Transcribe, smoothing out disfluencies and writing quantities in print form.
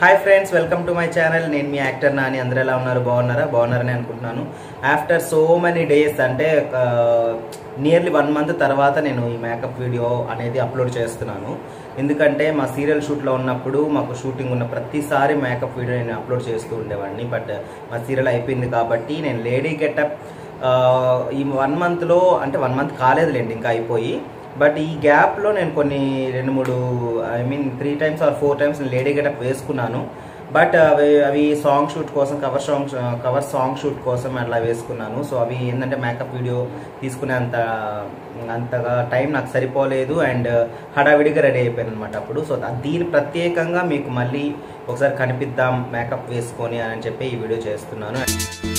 High friends welcome to my channel नेनु मी actor Nani अंदर एला उन्नारु बागुन्नारा बागुन्नारने अनुकुंटुन्नानु आफ्टर सो मेनी डेज अंटे नियरली 1 मंथ तर्वात नेनु ई मेकअप वीडियो अनेदी अपलोड चेस्तुन्नानु ఎందుకంటే మా సీరియల్ షూట్ లో ఉన్నప్పుడు మాకు షూటింగ్ ఉన్న ప్రతిసారి మేకప్ వీడియో నేను అప్లోడ్ చేస్తూ ఉండేవాడిని. బట్ మా సీరియల్ అయిపోయింది కాబట్టి నేను లేడీ గెటప్ ఈ 1 మంత్ లో అంటే 1 మంత్ కాలేదులేండి ఇంకా అయిపోయి, బట్ ఈ గ్యాప్ లో నేను కొన్ని 2-3 I mean 3 times or 4 times lady getup వేసుకున్నాను. బట్ అవి సాంగ్ షూట్ కోసం కవర్ సాంగ్ షూట్ కోసం అలా వేసుకున్నాను. సో అవి ఏంటంటే మేకప్ వీడియో తీసుకునేంతగా టైం నాకు సరిపోలేదు అండ్ హడావిడిగా రెడీ అయిపోయాను అనమాట అప్పుడు. సో దీని ప్రత్యేకంగా మీకు మళ్ళీ ఒకసారి కనిపిద్దాం మేకప్ వేసుకొని అని చెప్పి ఈ వీడియో చేస్తున్నాను.